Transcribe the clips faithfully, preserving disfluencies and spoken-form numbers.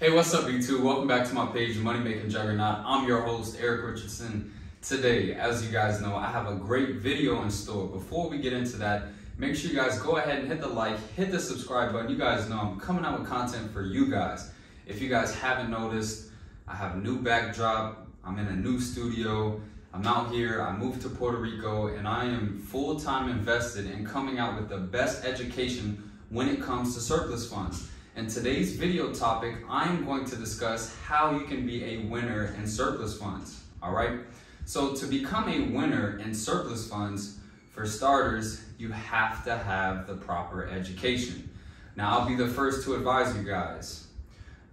Hey, what's up YouTube? Welcome back to my page, Money Making Juggernaut. I'm your host, Eric Richardson. Today, as you guys know, I have a great video in store. Before we get into that, make sure you guys go ahead and hit the like, hit the subscribe button. You guys know I'm coming out with content for you guys. If you guys haven't noticed, I have a new backdrop. I'm in a new studio. I'm out here, I moved to Puerto Rico, and I am full-time invested in coming out with the best education when it comes to surplus funds. In today's video topic, I'm going to discuss how you can be a winner in surplus funds, all right? So to become a winner in surplus funds, for starters, you have to have the proper education. Now, I'll be the first to advise you guys.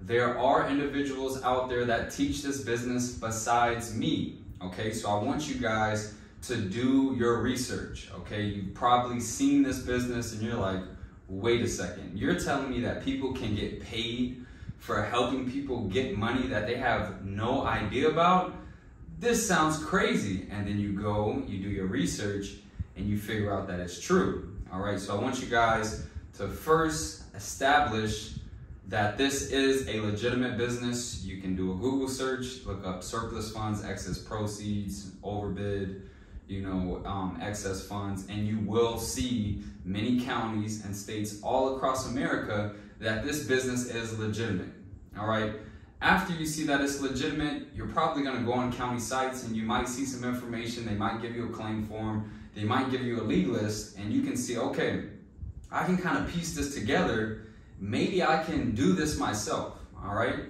There are individuals out there that teach this business besides me, okay? So I want you guys to do your research, okay? You've probably seen this business and you're like, wait a second, you're telling me that people can get paid for helping people get money that they have no idea about? This sounds crazy. And then you go, you do your research, and you figure out that it's true. All right, so I want you guys to first establish that this is a legitimate business. You can do a Google search, look up surplus funds, excess proceeds, overbid, you know, um, excess funds, and you will see many counties and states all across America that this business is legitimate, all right? After you see that it's legitimate, you're probably gonna go on county sites and you might see some information, they might give you a claim form, they might give you a lead list, and you can see, okay, I can kind of piece this together, maybe I can do this myself, all right?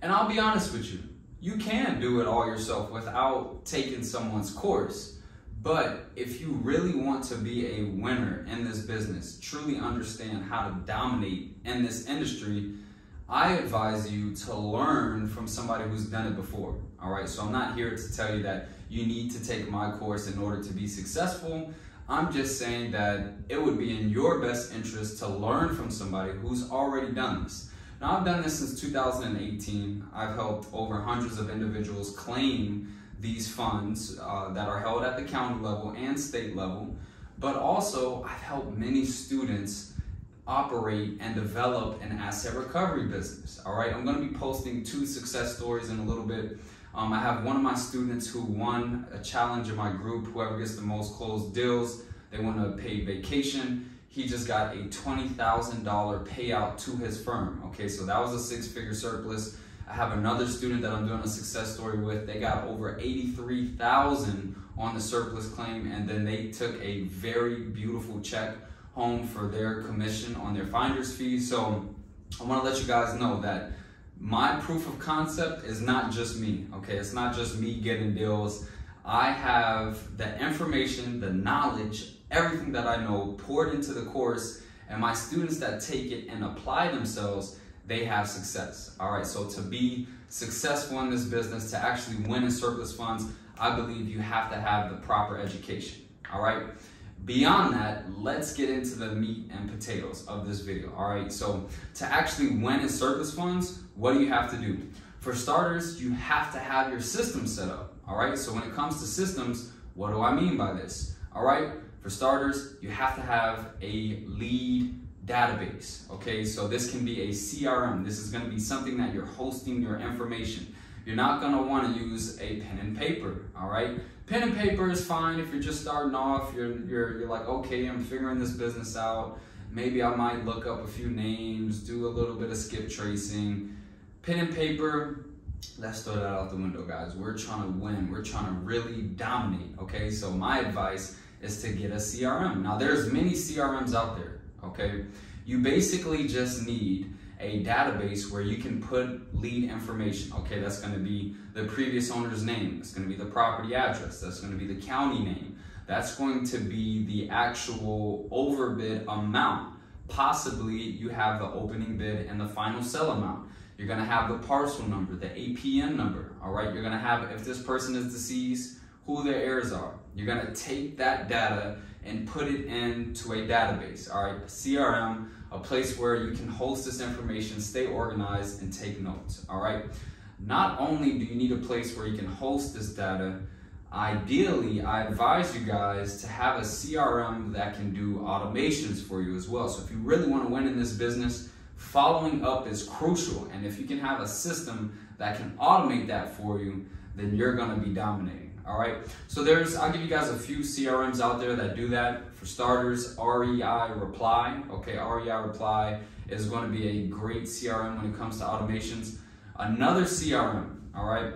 And I'll be honest with you, you can do it all yourself without taking someone's course. But if you really want to be a winner in this business, truly understand how to dominate in this industry, I advise you to learn from somebody who's done it before, all right? So I'm not here to tell you that you need to take my course in order to be successful. I'm just saying that it would be in your best interest to learn from somebody who's already done this. Now, I've done this since two thousand eighteen. I've helped over hundreds of individuals claim these funds uh, that are held at the county level and state level, but also I've helped many students operate and develop an asset recovery business, all right? I'm gonna be posting two success stories in a little bit. Um, I have one of my students who won a challenge in my group, whoever gets the most closed deals, they won a paid vacation. He just got a twenty thousand dollars payout to his firm, okay? So that was a six-figure surplus. I have another student that I'm doing a success story with. They got over eighty-three thousand dollars on the surplus claim, and then they took a very beautiful check home for their commission on their finder's fee. So I want to let you guys know that my proof of concept is not just me, okay? It's not just me getting deals. I have the information, the knowledge, everything that I know poured into the course, and my students that take it and apply themselves, they have success, all right? So to be successful in this business, to actually win in surplus funds, I believe you have to have the proper education, all right? Beyond that, let's get into the meat and potatoes of this video, all right? So to actually win in surplus funds, what do you have to do? For starters, you have to have your system set up, all right? So when it comes to systems, what do I mean by this, all right? For starters, you have to have a lead database, okay? So this can be a C R M. This is going to be something that you're hosting your information. You're not going to want to use a pen and paper, all right? Pen and paper is fine if you're just starting off. You're, you're, you're like, okay, I'm figuring this business out. Maybe I might look up a few names, do a little bit of skip tracing. Pen and paper, let's throw that out the window, guys. We're trying to win. We're trying to really dominate, okay? So my advice is to get a C R M. Now, there's many C R Ms out there. Okay, you basically just need a database where you can put lead information. Okay, that's going to be the previous owner's name. That's going to be the property address. That's going to be the county name. That's going to be the actual overbid amount. Possibly you have the opening bid and the final sell amount. You're going to have the parcel number, the A P N number. All right, you're going to have, if this person is deceased, who their heirs are. You're going to take that data and put it into a database, all right? A C R M, a place where you can host this information, stay organized, and take notes, all right? Not only do you need a place where you can host this data, ideally, I advise you guys to have a C R M that can do automations for you as well. So if you really want to win in this business, following up is crucial. And if you can have a system that can automate that for you, then you're going to be dominating. All right. So there's, I'll give you guys a few C R Ms out there that do that. For starters, R E I Reply. Okay. R E I Reply is going to be a great C R M when it comes to automations. Another C R M. All right.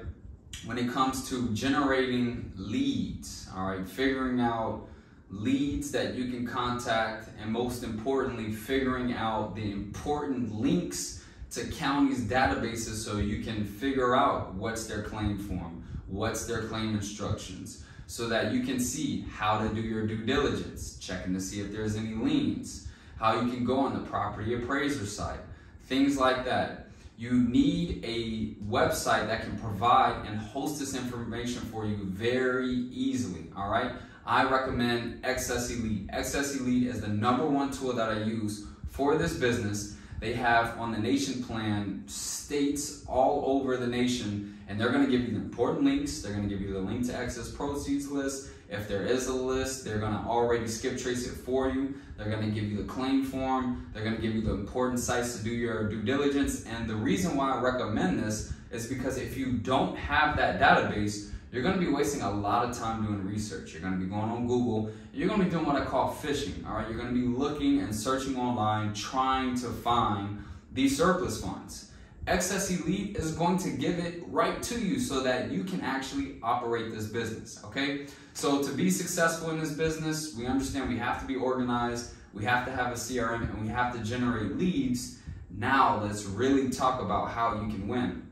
When it comes to generating leads. All right. Figuring out leads that you can contact, and most importantly, figuring out the important links to counties' databases so you can figure out what's their claim form, what's their claim instructions, so that you can see how to do your due diligence, checking to see if there's any liens, how you can go on the property appraiser site, things like that. You need a website that can provide and host this information for you very easily, all right? I recommend Excess Elite. Excess Elite is the number one tool that I use for this business. They have on the nation plan states all over the nation, and they're gonna give you the important links. They're gonna give you the link to Excess Proceeds list. If there is a list, they're gonna already skip trace it for you. They're gonna give you the claim form. They're gonna give you the important sites to do your due diligence. And the reason why I recommend this is because if you don't have that database, you're going to be wasting a lot of time doing research. You're going to be going on Google. And you're going to be doing what I call phishing. All right, you're going to be looking and searching online, trying to find these surplus funds. Excess Elite is going to give it right to you so that you can actually operate this business. Okay, so to be successful in this business, we understand we have to be organized. We have to have a C R M, and we have to generate leads. Now let's really talk about how you can win.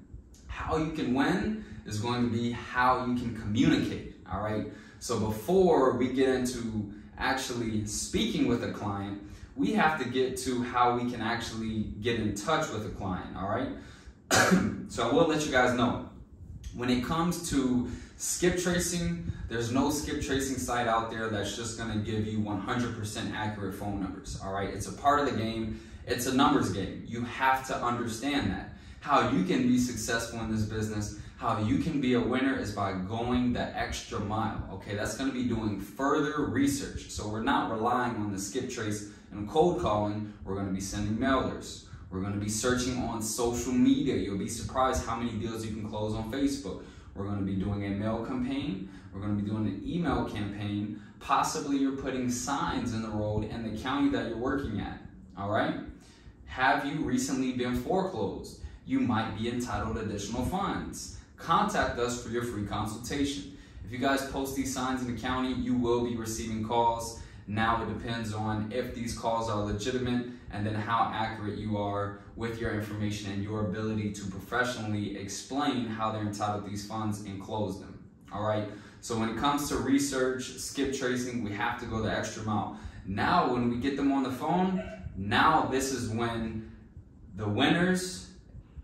How you can win is going to be how you can communicate, all right? So before we get into actually speaking with a client, we have to get to how we can actually get in touch with a client, all right? So I will let you guys know, when it comes to skip tracing, there's no skip tracing site out there that's just gonna give you one hundred percent accurate phone numbers, all right? It's a part of the game, it's a numbers game. You have to understand that. How you can be successful in this business, how you can be a winner is by going the extra mile, okay? That's gonna be doing further research. So we're not relying on the skip trace and cold calling. We're gonna be sending mailers. We're gonna be searching on social media. You'll be surprised how many deals you can close on Facebook. We're gonna be doing a mail campaign. We're gonna be doing an email campaign. Possibly you're putting signs in the road and the county that you're working at, all right? Have you recently been foreclosed? You might be entitled to additional funds. Contact us for your free consultation. If you guys post these signs in the county, you will be receiving calls. Now it depends on if these calls are legitimate and then how accurate you are with your information and your ability to professionally explain how they're entitled to these funds and close them. All right, so when it comes to research, skip tracing, we have to go the extra mile. Now when we get them on the phone, now this is when the winners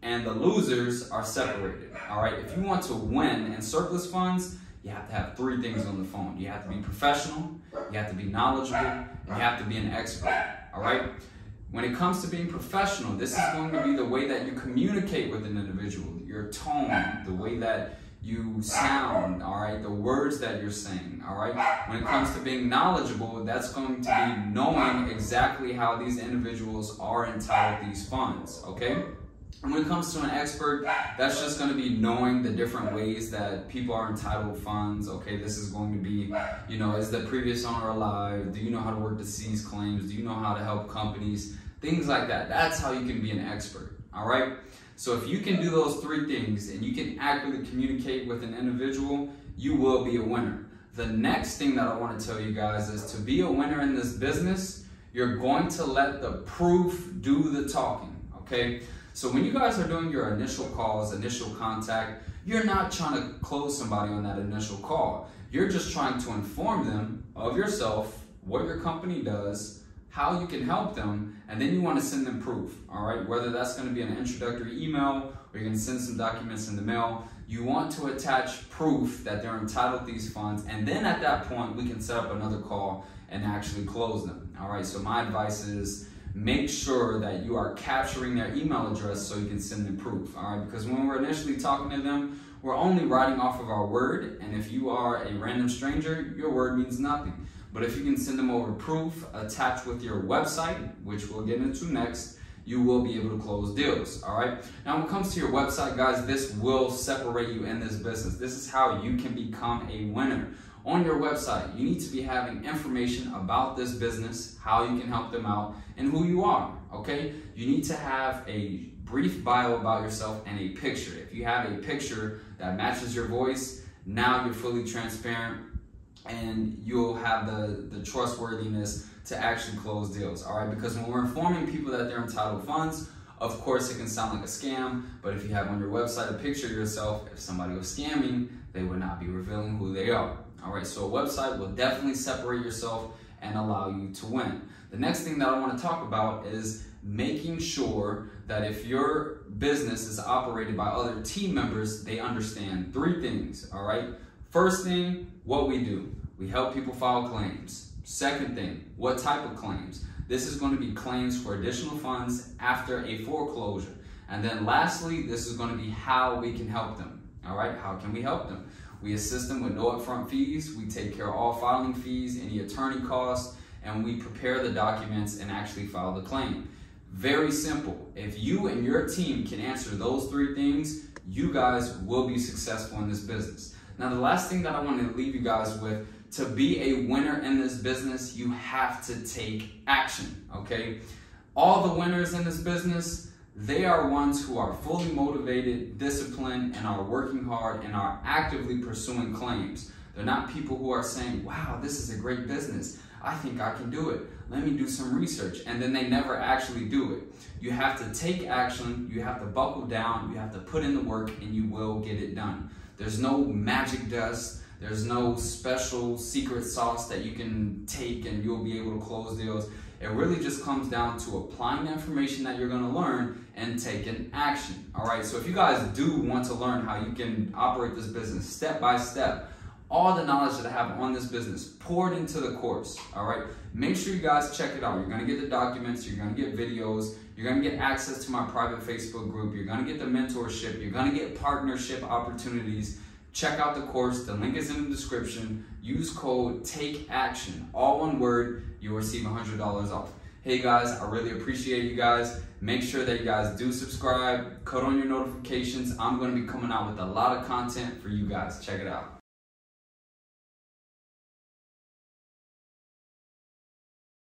and the losers are separated, all right? If you want to win in surplus funds, you have to have three things on the phone. You have to be professional, you have to be knowledgeable, and you have to be an expert, all right? When it comes to being professional, this is going to be the way that you communicate with an individual, your tone, the way that you sound, all right? The words that you're saying, all right? When it comes to being knowledgeable, that's going to be knowing exactly how these individuals are entitled to these funds, okay? And when it comes to an expert, that's just going to be knowing the different ways that people are entitled funds. Okay, this is going to be, you know, is the previous owner alive? Do you know how to work to seize claims? Do you know how to help companies? Things like that. That's how you can be an expert. All right. So if you can do those three things and you can accurately communicate with an individual, you will be a winner. The next thing that I want to tell you guys is to be a winner in this business, you're going to let the proof do the talking. Okay. So when you guys are doing your initial calls, initial contact, you're not trying to close somebody on that initial call. You're just trying to inform them of yourself, what your company does, how you can help them, and then you want to send them proof, all right? Whether that's going to be an introductory email or you're going to send some documents in the mail, you want to attach proof that they're entitled to these funds, and then at that point, we can set up another call and actually close them, all right? So my advice is, make sure that you are capturing their email address so you can send them proof, all right? Because when we're initially talking to them, we're only writing off of our word, and if you are a random stranger, your word means nothing. But if you can send them over proof attached with your website, which we'll get into next, you will be able to close deals, all right? Now, when it comes to your website, guys, this will separate you in this business. This is how you can become a winner. On your website, you need to be having information about this business, how you can help them out, and who you are, okay? You need to have a brief bio about yourself and a picture. If you have a picture that matches your voice, now you're fully transparent and you'll have the, the trustworthiness to actually close deals, all right? Because when we're informing people that they're entitled funds, of course it can sound like a scam, but if you have on your website a picture of yourself, if somebody was scamming, they would not be revealing who they are. All right, so a website will definitely separate yourself and allow you to win. The next thing that I want to talk about is making sure that if your business is operated by other team members, they understand three things, all right? First thing, what we do. We help people file claims. Second thing, what type of claims? This is going to be claims for additional funds after a foreclosure. And then lastly, this is going to be how we can help them, all right? How can we help them? We assist them with no upfront fees, we take care of all filing fees, any attorney costs, and we prepare the documents and actually file the claim. Very simple. If you and your team can answer those three things, you guys will be successful in this business. Now, the last thing that I want to leave you guys with, to be a winner in this business, you have to take action, okay? All the winners in this business, they are ones who are fully motivated, disciplined, and are working hard and are actively pursuing claims. They're not people who are saying, wow, this is a great business. I think I can do it. Let me do some research. And then they never actually do it. You have to take action. You have to buckle down. You have to put in the work and you will get it done. There's no magic dust. There's no special secret sauce that you can take and you'll be able to close deals. It really just comes down to applying the information that you're gonna learn and taking action, all right? So if you guys do want to learn how you can operate this business step by step, all the knowledge that I have on this business poured into the course, all right? Make sure you guys check it out. You're gonna get the documents, you're gonna get videos, you're gonna get access to my private Facebook group, you're gonna get the mentorship, you're gonna get partnership opportunities. Check out the course, the link is in the description. Use code TAKEACTION, all one word, you'll receive one hundred dollars off. Hey guys, I really appreciate you guys. Make sure that you guys do subscribe, cut on your notifications. I'm gonna be coming out with a lot of content for you guys. Check it out.